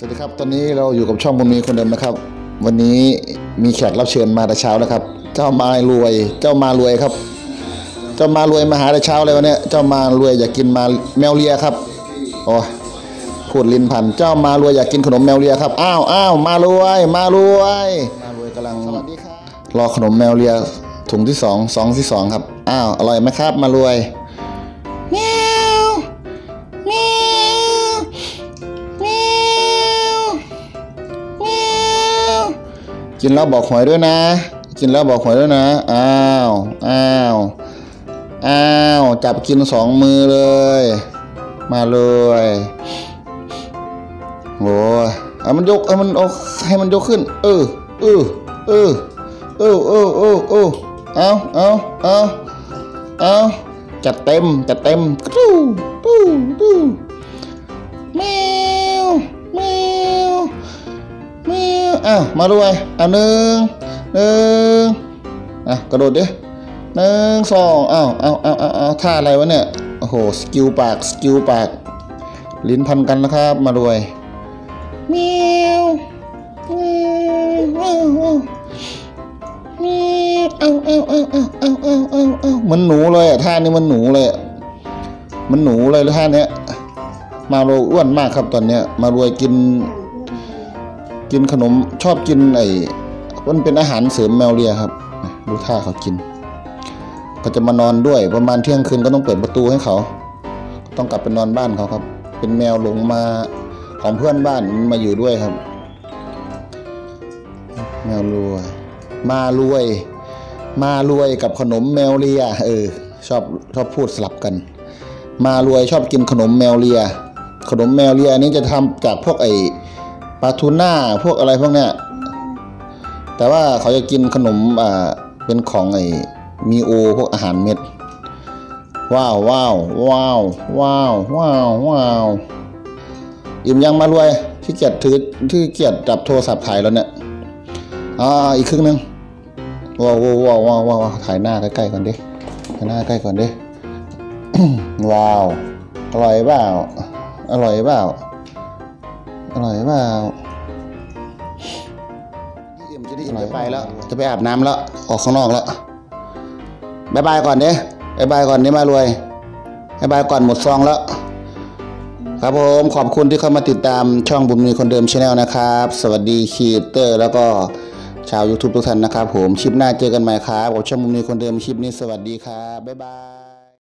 สวัสดีครับตอนนี้เราอยู่กับช่องบุญมีคนเดิมนะครับวันนี้มีแขกรับเชิญมาแต่เช้านะครับเจ้ามารวยครับเจ้ามารวยมาหาแต่เช้าเลยวันนี้เจ้ามารวยอยากกินมาแมวเลียครับโอ้พูดลิ้นพันเจ้ามารวยอยากกินขนมแมวเลียครับอ้าวมารวยกำลังรอขนมแมวเลียถุงที่2ครับอ้าวอร่อยไหมครับมารวยแมวแมวแมวแมวกินแล้วบอกหวยด้วยนะกินแล้วบอกหวยด้วยนะอ้าวจับกิน2มือเลยมาเลยโอ้เอามันยกให้มันยกขึ้นเอาจัดเต็มตู้แมวอ่ะมาด้วยอ่ะหนึ่งอ่ะกระโดดดิ1 2เอาท่าอะไรวะเนี่ยโอ้โหสกิลปากลิ้นพันกันนะครับมาด้วยแมวเอาเหมือนหนูเลยอ่ะท่านี้มันหนูเลยท่าเนี้ยมารวยอ้วนมากครับตอนเนี้ยมารวยกินขนมชอบกินไอ้มันเป็นอาหารเสริมแมวเลียครับดูท่าเขากินเขาจะมานอนด้วยประมาณเที่ยงคืนก็ต้องเปิดประตูให้เขาต้องกลับไปนอนบ้านเขาครับเป็นแมวหลงมาของเพื่อนบ้านมาอยู่ด้วยครับแมวรวยมารวยกับขนมแมวเลียชอบพูดสลับกันมารวยชอบกินขนมแมวเลียนี้จะทำจากพวกไอปลาทูน่าพวกอะไรพวกเนี้ยแต่ว่าเขาจะกินขนมเป็นของไอมีโอพวกอาหารเม็ดว้าวอิ่มยังมารวยที่เกียจจับโทรศัพท์ถ่ายแล้วเนี่ยอีกครึ่งนึงว้าวถ่ายหน้าใกล้ๆก่อนดิว้าวอร่อยเปล่าอิ่มจะได้อิ่มจะไปแล้วจะไปอาบน้ำแล้วออกข้างนอกแล้วบ๊ายบายก่อนดิมารวยบ๊ายบายก่อนหมดซองแล้วครับผมขอบคุณที่เข้ามาติดตามช่องบุญมีคนเดิม Channel นะครับสวัสดีครีเอเตอร์แล้วก็ชาว YouTube ทุกท่านนะครับผมคลิปหน้าเจอกันใหม่ครับกับช่องบุญมีคนเดิมคลิปนี้สวัสดีครับบ๊ายบาย